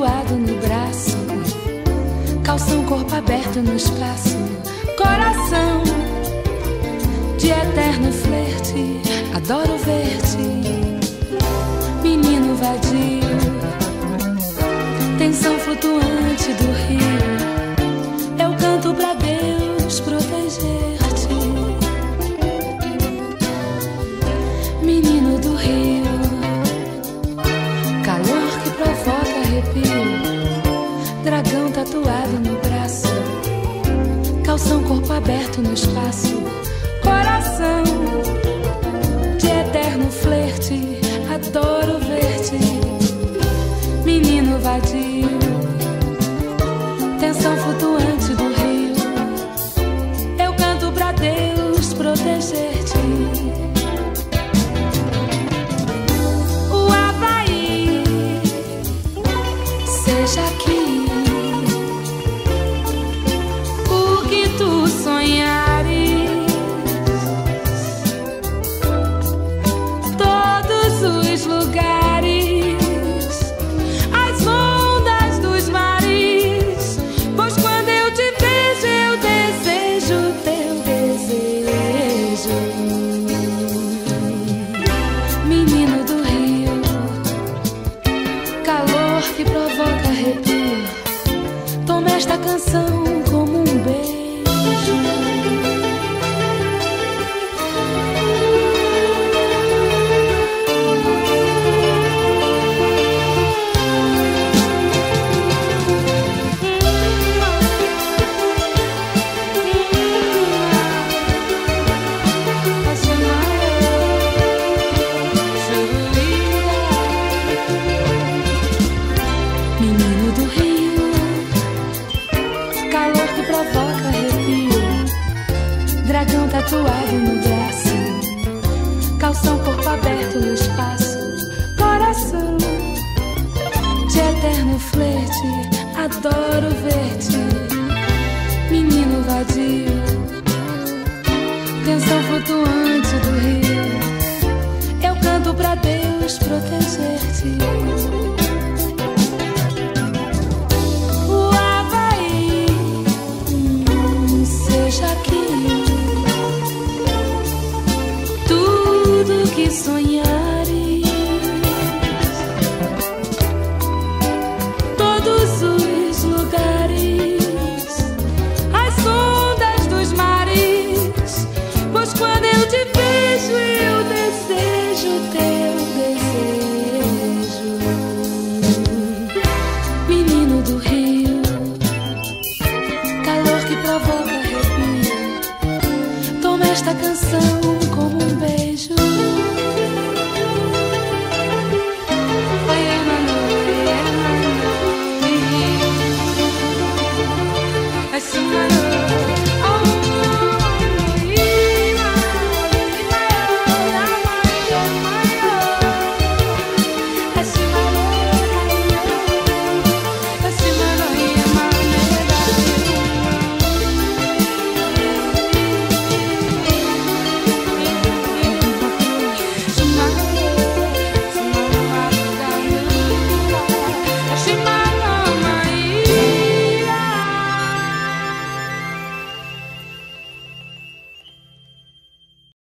tatuado no braço, calção corpo aberto no espaço, coração de eterno flerte, adoro ver-te, menino vadio, tensão flutuante do rio, eu canto pra Deus proteger-te, menino do rio. Dragão tatuado no braço, calção corpo aberto no espaço, coração de eterno flerte, adoro ver-te, menino vadio, tensão flutuante do rio, eu canto pra Deus proteger-te. Seja aqui o que tu sonhares, todos os lugares, as ondas dos mares, pois quando eu te vejo eu desejo teu desejo, menino do rio, calor que provoca arrepio, toma esta canção como um beijo. Menino do rio, calor que provoca arrepio, dragão tatuado no braço, calção corpo aberto no espaço, coração de eterno flerte, adoro ver-te, menino vadio, tensão flutuante do rio, eu canto pra Deus proteger-te.